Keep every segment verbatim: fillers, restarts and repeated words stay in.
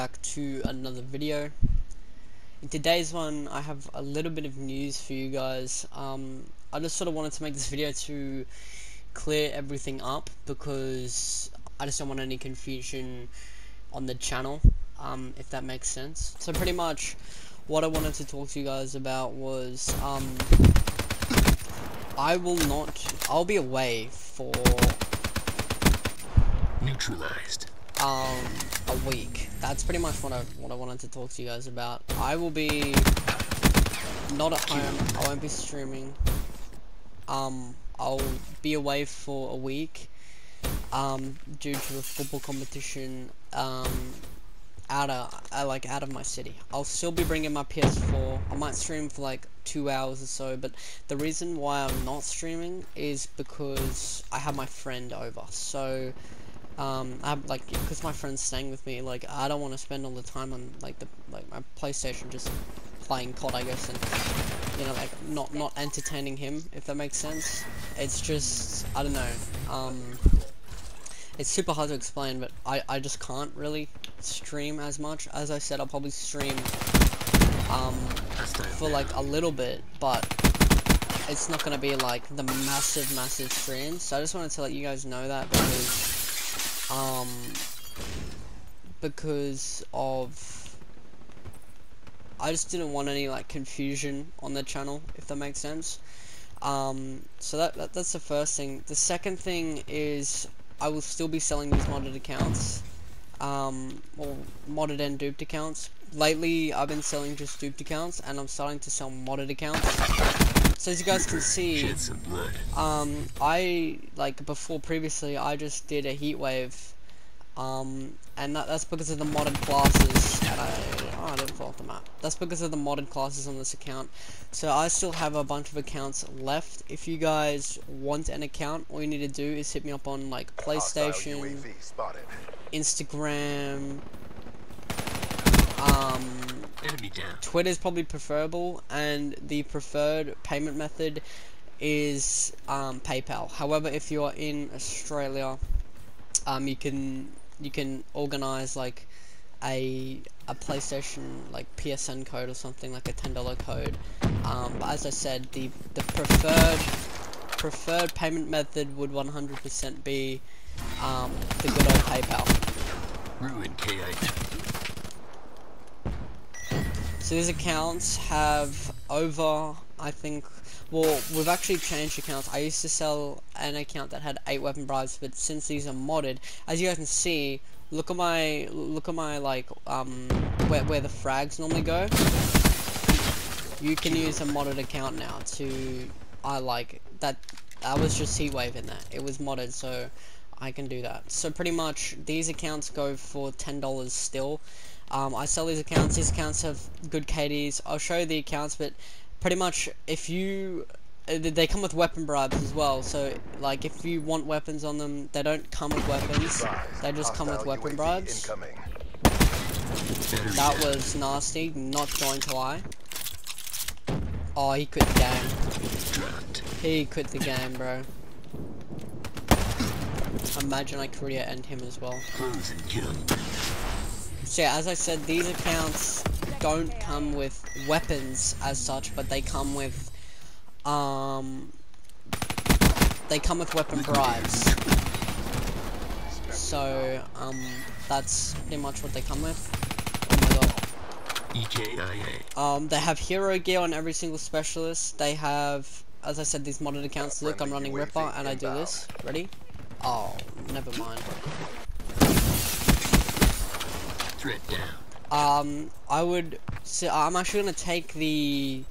back to another video. In today's one, I have a little bit of news for you guys. um, I just sort of wanted to make this video to clear everything up, because I just don't want any confusion on the channel, um, if that makes sense. So pretty much what I wanted to talk to you guys about was, um, I will not, I'll be away for neutralized um a week. That's pretty much what I what I wanted to talk to you guys about. I will be not at home. I won't be streaming. Um, I'll be away for a week. Um, due to the football competition. Um, out of uh, like out of my city. I'll still be bringing my P S four. I might stream for like two hours or so. But the reason why I'm not streaming is because I have my friend over. So. Um, I'm like, because my friend's staying with me, like, I don't want to spend all the time on, like, the, like, my PlayStation just playing C O D, I guess, and, you know, like, not, not entertaining him, if that makes sense. It's just, I don't know, um, it's super hard to explain, but I, I just can't really stream as much. As I said, I'll probably stream, um, for, like, a little bit, but it's not gonna be, like, the massive, massive stream, so I just wanted to let you guys know that, because... Um, because of, I just didn't want any, like, confusion on the channel, if that makes sense. Um, so that, that that's the first thing. The second thing is, I will still be selling these modded accounts, um, or modded and duped accounts. Lately, I've been selling just duped accounts, and I'm starting to sell modded accounts. So as you guys can see, um, I, like, before previously, I just did a Heatwave, um, and that, that's because of the modded classes, and I, oh, I didn't fall off the map. That's because of the modded classes on this account, so I still have a bunch of accounts left. If you guys want an account, all you need to do is hit me up on, like, PlayStation, Instagram, um... Twitter's probably preferable, and the preferred payment method is um, PayPal. However, if you are in Australia, um, you can you can organize like a a PlayStation like P S N code or something, like a ten dollar code. Um, but as I said, the the preferred preferred payment method would one hundred percent be um, the good old PayPal. Ruin K eight. So these accounts have over, I think, well, we've actually changed accounts. I used to sell an account that had eight weapon bribes, but since these are modded, as you guys can see, look at my, look at my, like, um, where, where the frags normally go. You can use a modded account now to, I like, that, that was just Heatwave in there. It was modded, so I can do that. So pretty much, these accounts go for ten dollars still. Um, I sell these accounts. These accounts have good K Ds. I'll show you the accounts, but pretty much if you, they come with weapon bribes as well. So like if you want weapons on them, they don't come with weapons. They just come with weapon bribes. That was nasty. Not going to lie. Oh, he quit the game. He quit the game, bro. Imagine I could end him as well. So yeah, as I said, these accounts don't come with weapons as such, but they come with, um, they come with weapon bribes. So, um, that's pretty much what they come with. Oh my god. E K I A. Um, they have hero gear on every single specialist. They have, as I said, these modded accounts. Look, I'm running Ripper, and I do this. Ready? Oh, never mind. Um, I would, so I'm actually gonna take the,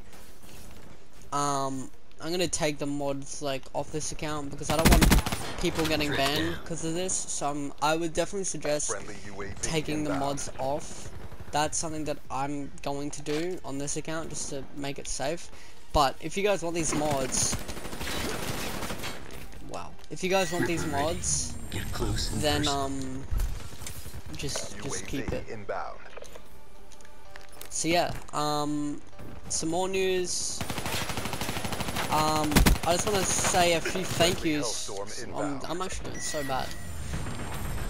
um, I'm gonna take the mods, like, off this account, because I don't want people getting banned because of this, so I'm, I would definitely suggest taking the mods off. That's something that I'm going to do on this account, just to make it safe. But if you guys want these mods, wow, if you guys want these mods, then, um, Just, just keep it. So yeah, um, some more news. Um, I just want to say a few thank yous. I'm, I'm actually doing so bad.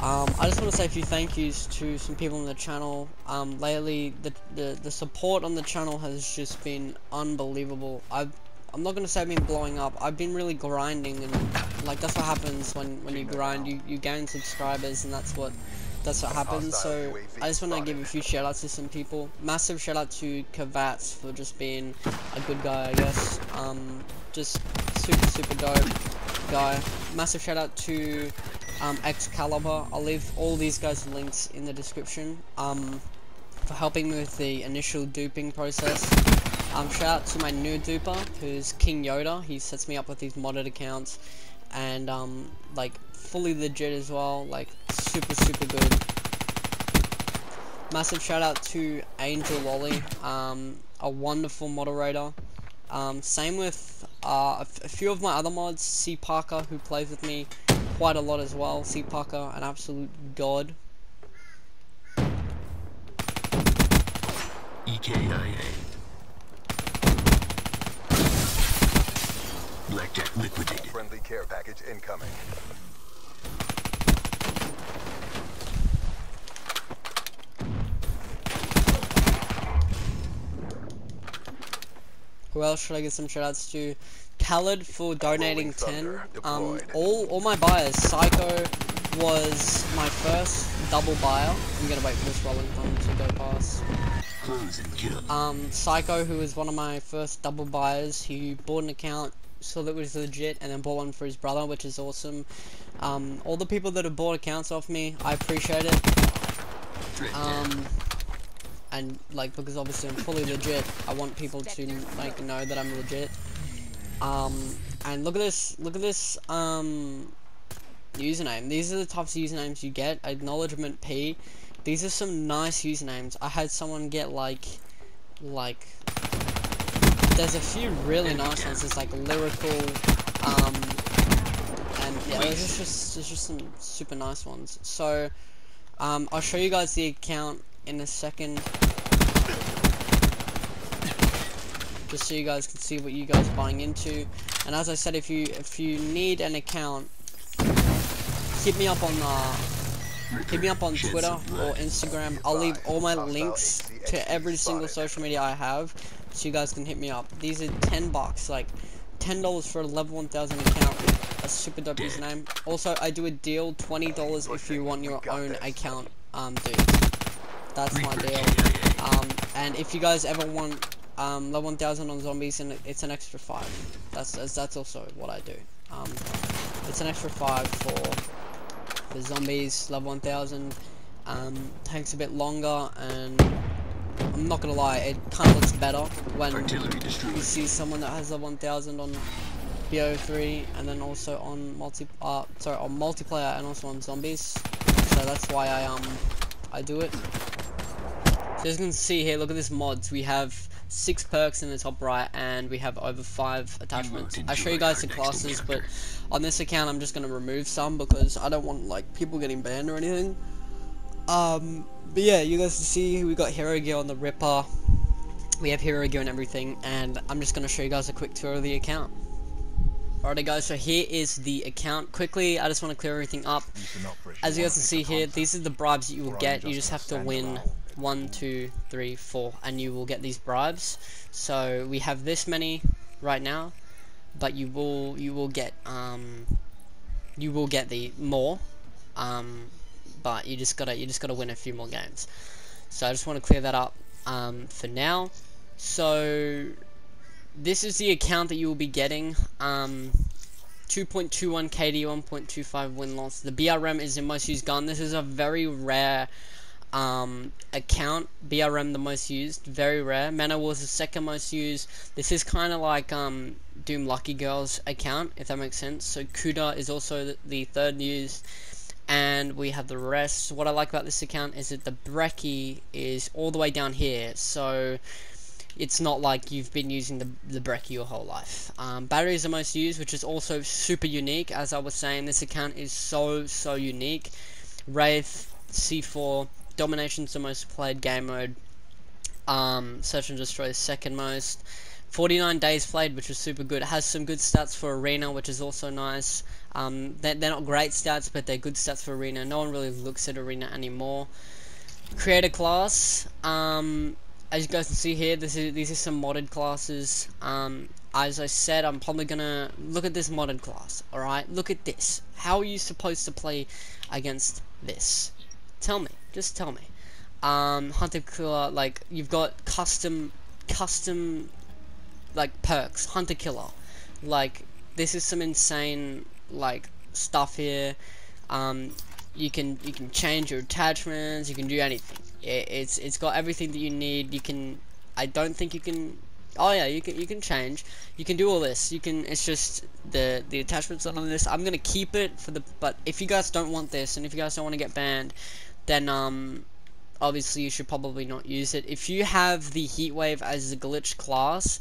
Um, I just want to say a few thank yous to some people on the channel. Um, lately, the, the the support on the channel has just been unbelievable. I've, I'm not going to say I've been blowing up. I've been really grinding, and like that's what happens when, when you grind. You, you gain subscribers, and that's what that's what happens. So I just want to give a few shout outs to some people. Massive shout out to Cavats for just being a good guy, I guess. Um, just super super dope guy. Massive shout out to Um, Excalibur. I'll leave all these guys' links in the description, um, for helping me with the initial duping process. Um, shout out to my new duper, who's King Yoda. He sets me up with these modded accounts, and um, like fully legit as well, like super super good. Massive shout out to Angel Lolly, um, a wonderful moderator. Um, same with uh, a, f a few of my other mods, C Parker, who plays with me quite a lot as well. C Parker, an absolute god. E K I A. Blackjack liquidated. Friendly care package incoming. Who else should I give some shoutouts to? Khaled for donating ten. Um, all, all my buyers. Psycho was my first double buyer. I'm gonna wait for this rolling thunder to go past. Um, Psycho, who was one of my first double buyers, he bought an account, saw that it was legit, and then bought one for his brother, which is awesome. Um, all the people that have bought accounts off me, I appreciate it. Um, and like because obviously I'm fully legit, I want people to like know that I'm legit. Um, and look at this, look at this, um, username. These are the types of usernames you get. Acknowledgement P. These are some nice usernames. I had someone get, like, like, there's a few really nice ones. It's like lyrical, um, and yeah, there's just, there's just some super nice ones. So, um, I'll show you guys the account in a second, just so you guys can see what you guys are buying into. And as I said, if you if you need an account, hit me up on uh, hit me up on Twitter or Instagram. I'll leave all my links to every single social media I have, so you guys can hit me up. These are ten bucks, like ten dollars for a level one thousand account. That's super dope username. Also, I do a deal, twenty dollars if you want your own account, um, dude. That's my deal. Um, and if you guys ever want Um, level one thousand on zombies, and it's an extra five. That's that's also what I do. Um, it's an extra five for the zombies. Level one thousand um, takes a bit longer, and I'm not gonna lie, it kind of looks better when you see someone that has level one thousand on B O three, and then also on multi, uh, sorry, on multiplayer, and also on zombies. So that's why I um I do it. So as you can see here, look at this mods. We have six perks in the top right, and we have over five attachments. I show you guys the classes, but on this account I'm just going to remove some because I don't want like people getting banned or anything. Um, but yeah, you guys can see we got hero gear on the Ripper. We have hero gear and everything, and I'm just going to show you guys a quick tour of the account. Alrighty guys, so here is the account. Quickly, I just want to clear everything up. As you guys can see here, these are the bribes that you will get. You just have to win one, two, three, four, and you will get these bribes. So we have this many right now, but you will you will get um you will get the more, um, but you just gotta you just gotta win a few more games. So I just want to clear that up um, for now. So this is the account that you will be getting. Um, two point two one K D, one point two five win loss. The B R M is the most used gun. This is a very rare um account. B R M the most used, very rare. Mana Wars the second most used. This is kind of like um Doom Lucky Girl's account, if that makes sense. So Kuda is also the, the third used, and we have the rest. What I like about this account is that the Brecky is all the way down here, so it's not like you've been using the, the Brecky your whole life. Um, battery is the most used, which is also super unique. As I was saying, this account is so so unique. Wraith, C four. Domination's the most played game mode. Um, Search and Destroy is second most. forty-nine days played, which is super good. It has some good stats for Arena, which is also nice. Um, they're, they're not great stats, but they're good stats for Arena. No one really looks at Arena anymore. Creator class. Um, as you guys can see here, this is, these are some modded classes. Um, as I said, I'm probably gonna look at this modded class. Alright, look at this. How are you supposed to play against this? Tell me. Just tell me. Um, Hunter Killer, like, you've got custom, custom, like, perks. Hunter Killer. Like, this is some insane, like, stuff here. Um, you can, you can change your attachments, you can do anything. It, it's, it's got everything that you need. You can, I don't think you can, oh yeah, you can, you can change. You can do all this. You can, it's just, the, the attachments on this, I'm gonna keep it for the, but if you guys don't want this, and if you guys don't want to get banned, then, um, obviously you should probably not use it. If you have the Heatwave as the glitch class,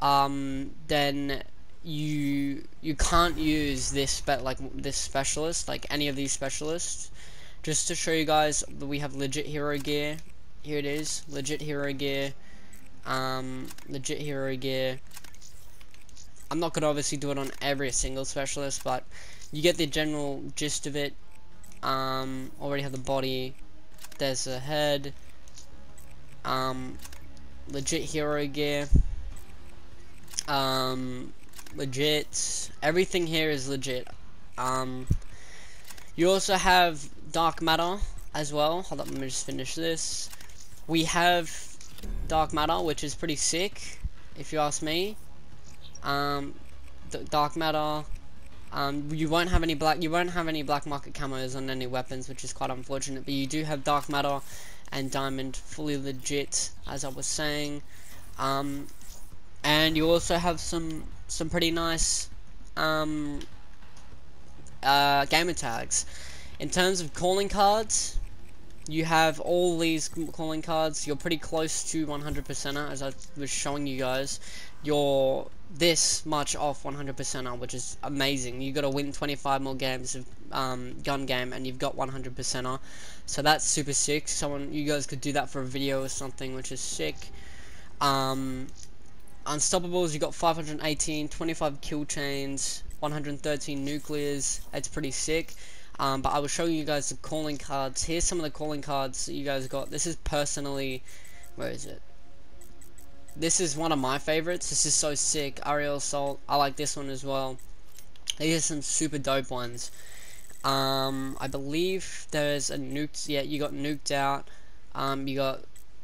um, then you you can't use this bet like this specialist, like any of these specialists. Just to show you guys that we have legit hero gear. Here it is, legit hero gear. Um, legit hero gear. I'm not gonna obviously do it on every single specialist, but you get the general gist of it. Um, already have the body. There's a head, um, legit hero gear, um, legit, everything here is legit. Um, you also have dark matter as well. Hold up, let me just finish this. We have dark matter, which is pretty sick, if you ask me. Um, d dark matter. Um, you won't have any black. You won't have any black market camos on any weapons, which is quite unfortunate. But you do have dark matter and diamond, fully legit, as I was saying. Um, and you also have some some pretty nice um, uh, gamer tags. In terms of calling cards, you have all these calling cards. You're pretty close to one hundred percent, as I was showing you guys. You're this much off one hundred percent, which is amazing. You got to win twenty-five more games of um, gun game, and you've got one hundred percent. So that's super sick. Someone, you guys could do that for a video or something, which is sick. Um, unstoppables, you got five hundred eighteen, twenty-five kill chains, one hundred thirteen nuclears. It's pretty sick. Um, but I will show you guys the calling cards. Here's some of the calling cards that you guys got. This is personally, where is it? This is one of my favorites. This is so sick. Ariel Salt. I like this one as well. These are some super dope ones. Um, I believe there's a nuked. Yeah, you got nuked out. Um, you got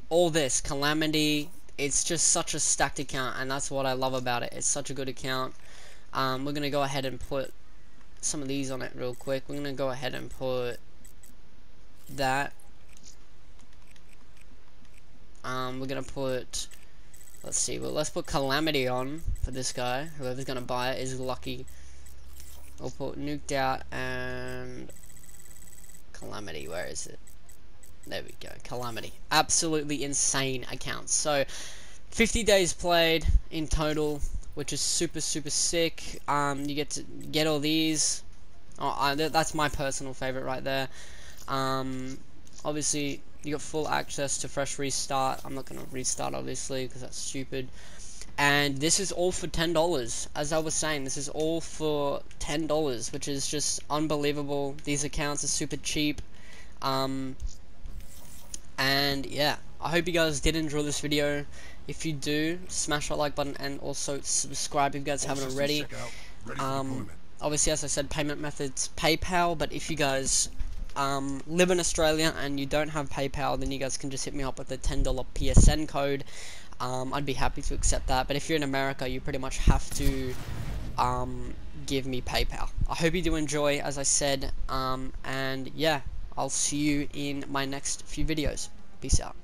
all this Calamity. It's just such a stacked account, and that's what I love about it. It's such a good account. Um, we're gonna go ahead and put some of these on it real quick. We're gonna go ahead and put that. Um, we're gonna put. Let's see, well, let's put Calamity on for this guy. Whoever's gonna buy it is lucky. We'll put Nuked Out and Calamity. Where is it? There we go, Calamity. Absolutely insane accounts. So, fifty days played in total, which is super, super sick. Um, you get to get all these. Oh, I, that's my personal favorite right there. Um, obviously, you got full access to fresh restart. I'm not going to restart, obviously, because that's stupid. And this is all for ten dollars. As I was saying, this is all for ten dollars, which is just unbelievable. These accounts are super cheap. Um, and, yeah. I hope you guys did enjoy this video. If you do, smash that like button and also subscribe if you guys haven't already. Um, obviously, as I said, payment methods, PayPal. But if you guys... Um, live in Australia and you don't have PayPal, then you guys can just hit me up with a ten dollar P S N code. um, I'd be happy to accept that, but if you're in America, you pretty much have to um, give me PayPal. I hope you do enjoy, as I said, um, and yeah, I'll see you in my next few videos. Peace out.